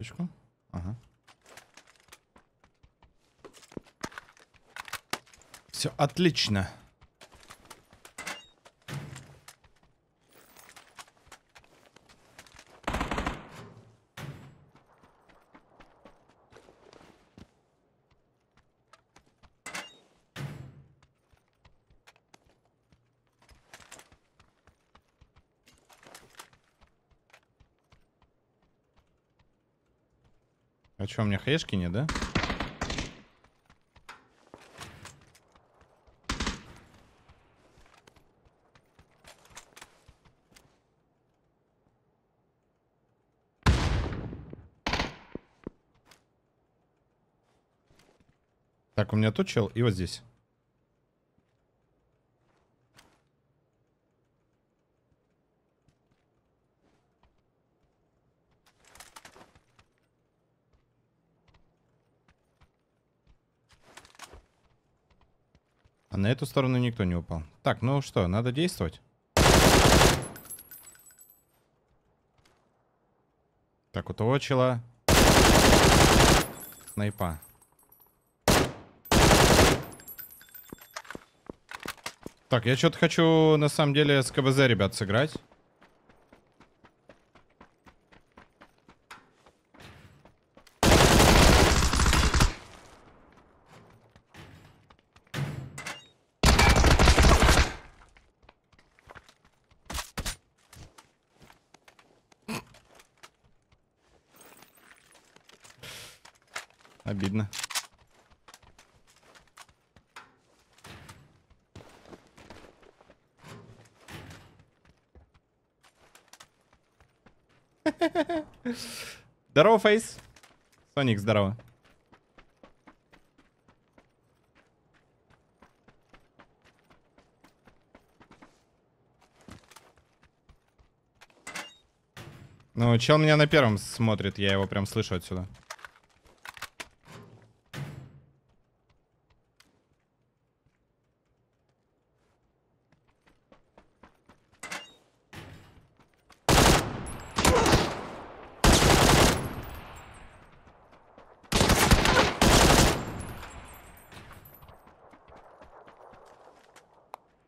Минуточку. Ага. Все, отлично. А что, у меня хаешки нет, да? Так, у меня тут чел и вот здесь. А на эту сторону никто не упал. Так, ну что, надо действовать. Так, у того чела снайпа. Так, я что-то хочу, на самом деле, с КБЗ, ребят, сыграть. Обидно. Здорово, Фейс. Соник, здорово. Ну, чел меня на первом смотрит, я его прям слышу отсюда.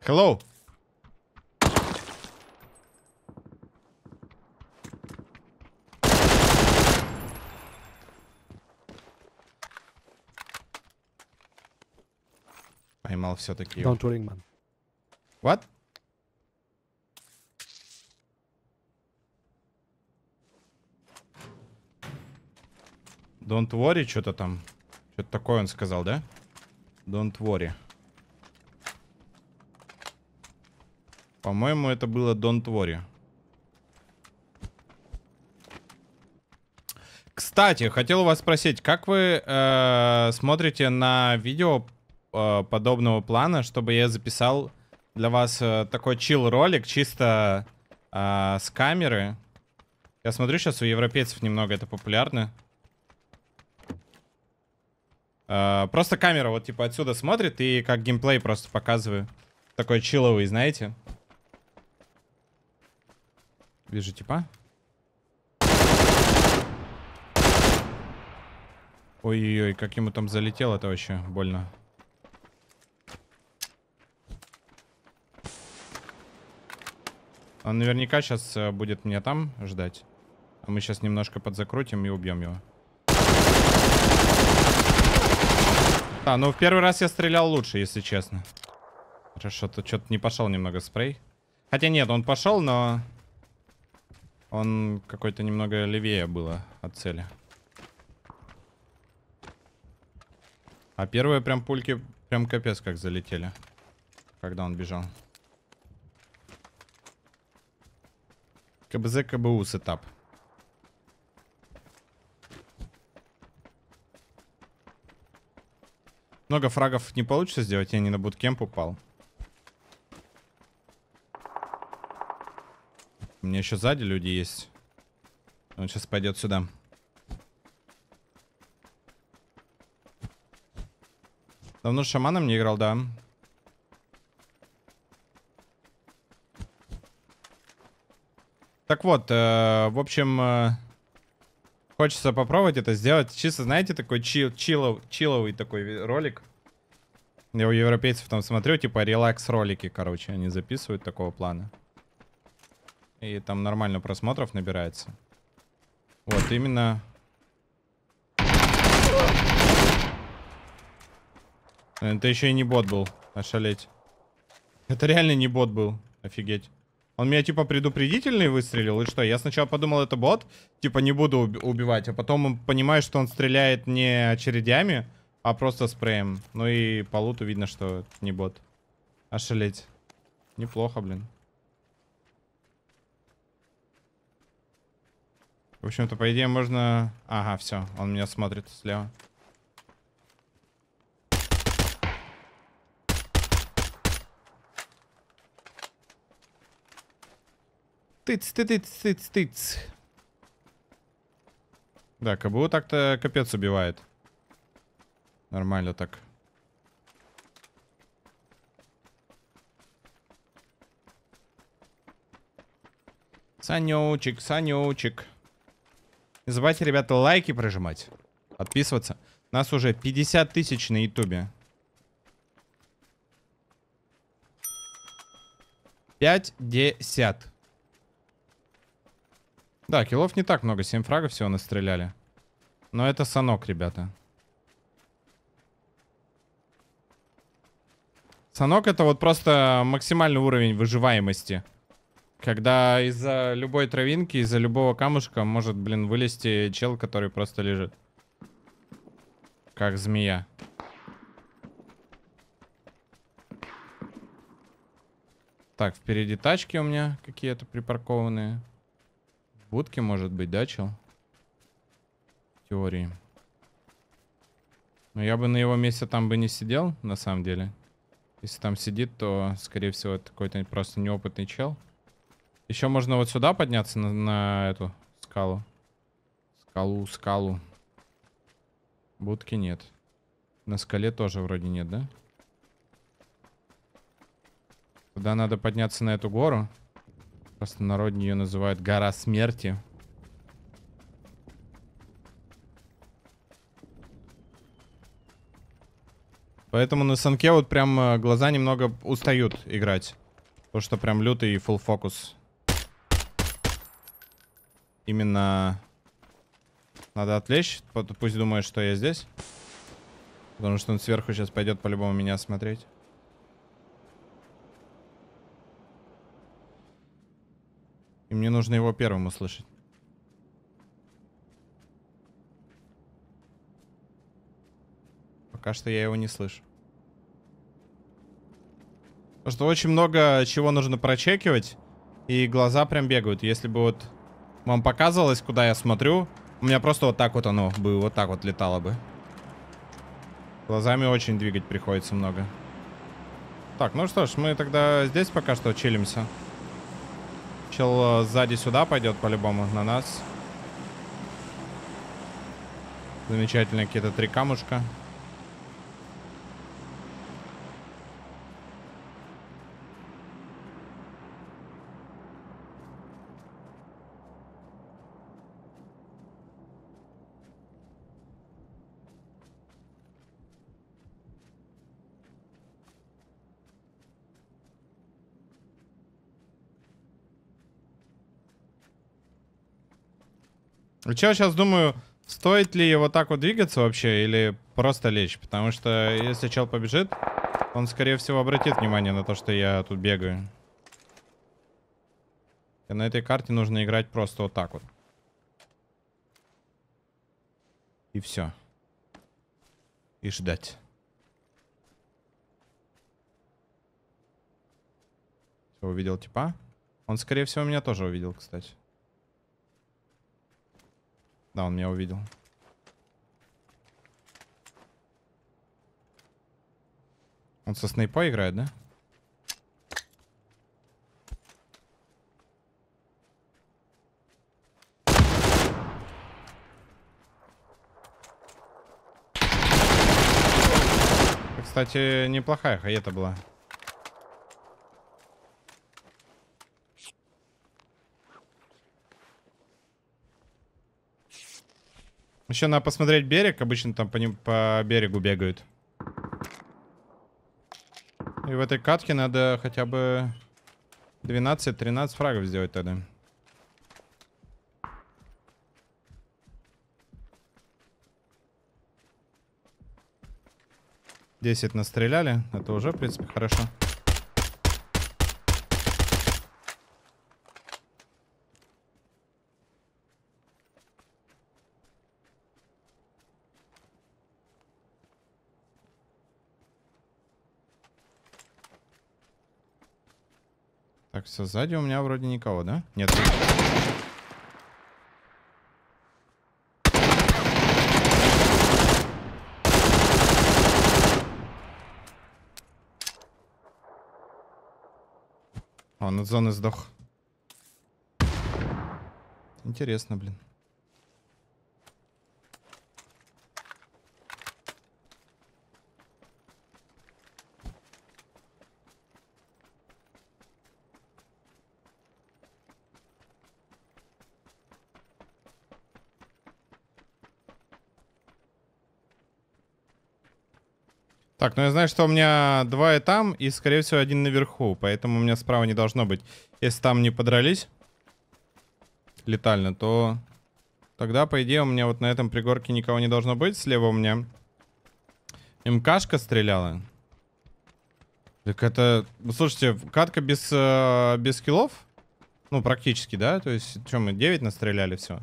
Hello. Поймал все-таки его. What? Don't worry, что-то там. Что-то такое он сказал, да? Don't worry. По-моему, это было Don't Worry. Кстати, хотел у вас спросить, как вы смотрите на видео подобного плана, чтобы я записал для вас такой чил-ролик чисто с камеры? Я смотрю, сейчас у европейцев немного это популярно. Просто камера вот типа отсюда смотрит и как геймплей просто показываю. Такой чиловый, знаете? Вижу типа. Ой-ой-ой, как ему там залетело, это вообще больно. Он наверняка сейчас будет меня там ждать. А мы сейчас немножко подзакрутим и убьем его. А, ну в первый раз я стрелял лучше, если честно. Хорошо, тут что-то не пошел немного спрей. Хотя нет, он пошел, но... Он какой-то немного левее было от цели. А первые прям пульки прям капец как залетели, когда он бежал. КБЗ, КБУ сетап. Много фрагов не получится сделать, я не на буткемп упал. У меня еще сзади люди есть. Он сейчас пойдет сюда. Давно с шаманом не играл, да. Так вот, в общем, Хочется попробовать это сделать. Чисто, знаете, такой чиловый такой ролик. Я у европейцев там смотрю, типа релакс-ролики, короче, они записывают такого плана. И там нормально просмотров набирается. Вот, именно... Это еще и не бот был, ошалеть. Это реально не бот был, офигеть. Он меня типа предупредительный выстрелил, и что? Я сначала подумал, это бот, типа не буду убивать, а потом понимаю, что он стреляет не очередями, а просто спреем. Ну и по луту видно, что это не бот. Ошалеть. Неплохо, блин. В общем-то, по идее, можно... Ага, все, он меня смотрит слева. Тыц. Да, КБУ так-то капец убивает. Нормально так. Санечек. Не забывайте, ребята, лайки прожимать. Подписываться. Нас уже 50 тысяч на ютубе. 50. Да, киллов не так много, 7 фрагов всего настреляли. Но это Санок, ребята. Санок — это вот просто максимальный уровень выживаемости. Когда из-за любой травинки, из-за любого камушка может, блин, вылезти чел, который просто лежит. Как змея. Так, впереди тачки у меня какие-то припаркованные. Будки, может быть, да, чел? В теории. Но я бы на его месте там бы не сидел, на самом деле. Если там сидит, то, скорее всего, это какой-то просто неопытный чел. Еще можно вот сюда подняться, на эту скалу. Скалу. Будки нет. На скале тоже вроде нет, да? Туда надо подняться на эту гору. Просто народнее ее называют гора смерти. Поэтому на Санке вот прям глаза немного устают играть. Потому что прям лютый и full фокус. Именно надо отвлечь. Пусть думает, что я здесь. Потому что он сверху сейчас пойдет по-любому меня смотреть. И мне нужно его первым услышать. Пока что я его не слышу. Потому что очень много чего нужно прочекивать. И глаза прям бегают. Если бы вот вам показывалось, куда я смотрю, у меня просто вот так вот оно бы, вот так вот летало бы. Глазами очень двигать приходится много. Так, ну что ж, мы тогда здесь пока что чилимся. Чел сзади сюда пойдет по-любому на нас. Замечательные какие-то три камушка. Я сейчас думаю, стоит ли вот так вот двигаться вообще или просто лечь. Потому что если чел побежит, он, скорее всего, обратит внимание на то, что я тут бегаю. И на этой карте нужно играть просто вот так вот. И все. И ждать. Все, увидел типа. Он, скорее всего, меня тоже увидел, кстати. Да, он меня увидел. Он со снайпа играет, да? Кстати, неплохая хаета была. Еще надо посмотреть берег. Обычно там по берегу бегают. И в этой катке надо хотя бы 12-13 фрагов сделать тогда. Десять настреляли. Это уже, в принципе, хорошо. Так, все, сзади у меня вроде никого, да? Нет. Он от зоны сдох. Интересно, блин. Так, ну я знаю, что у меня два и там, и, скорее всего, один наверху. Поэтому у меня справа не должно быть. Если там не подрались летально, то тогда, по идее, у меня вот на этом пригорке никого не должно быть. Слева у меня МКшка стреляла. Так это... Слушайте, катка без киллов. Ну, практически, да? То есть, что мы, 9 настреляли, все.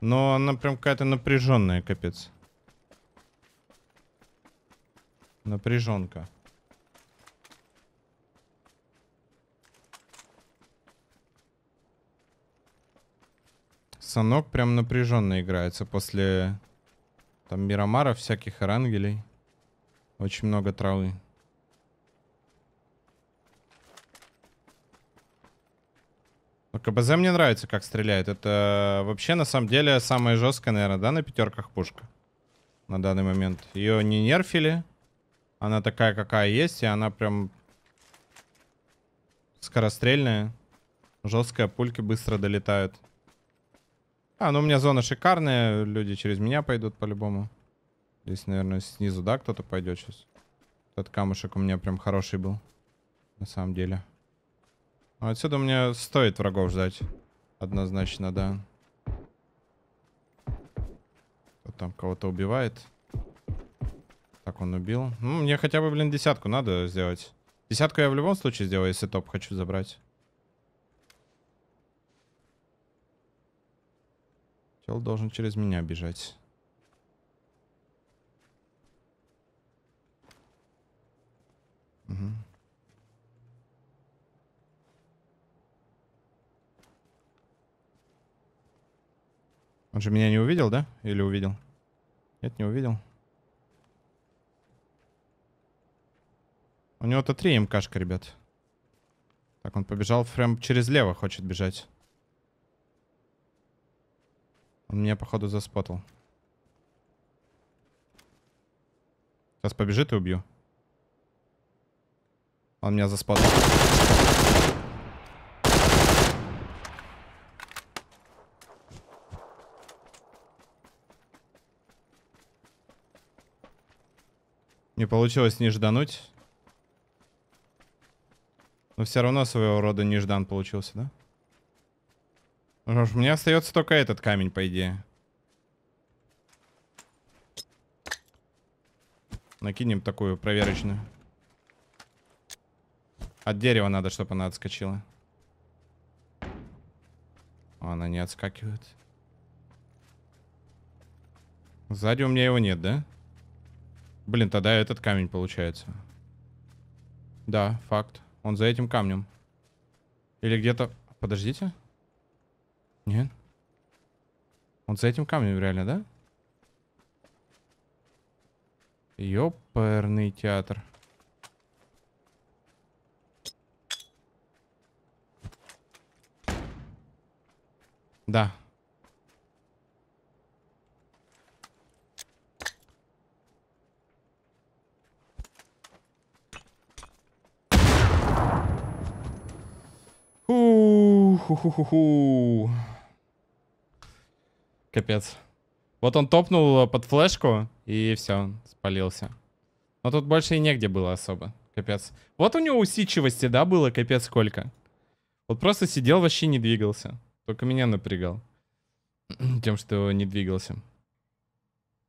Но она прям какая-то напряженная, капец. Напряженка. Санок прям напряженно играется после там Мирамаров, всяких Эрангелей. Очень много травы. Но КБЗ мне нравится, как стреляет. Это вообще на самом деле самая жесткая, наверное, да, на пятерках пушка. На данный момент. Ее не нерфили. Она такая, какая есть, и она прям скорострельная, жесткая, пульки быстро долетают. А, ну у меня зона шикарная, люди через меня пойдут по-любому. Здесь, наверное, снизу, да, кто-то пойдет сейчас. Этот камушек у меня прям хороший был, на самом деле. Но отсюда мне стоит врагов ждать, однозначно, да. Кто-то там кого-то убивает. Так, он убил. Ну, мне хотя бы, блин, десятку надо сделать. Десятку я в любом случае сделаю, если топ хочу забрать. Чел должен через меня бежать. Угу. Он же меня не увидел, да? Или увидел? Нет, не увидел. У него-то 3 МКшка, ребят. Так, он побежал прям через лево, хочет бежать. Он меня, походу, заспотал. Сейчас побежит и убью. Он меня заспотал. Не получилось не ждануть. Но все равно своего рода неждан получился, да? Потому что мне остается только этот камень, по идее. Накинем такую проверочную. От дерева надо, чтобы она отскочила. Она не отскакивает. Сзади у меня его нет, да? Блин, тогда этот камень получается. Да, факт. Он за этим камнем. Или где-то... Подождите. Нет. Он за этим камнем реально, да? Ёперный театр. Да. Капец. Вот он топнул под флешку, и все, спалился. Но тут больше и негде было особо. Капец. Вот у него усидчивости, да, было капец сколько. Вот просто сидел, вообще не двигался. Только меня напрягал тем, что не двигался.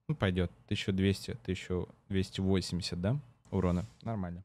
Ну, пойдет. 1200, 1280, да, урона. Нормально.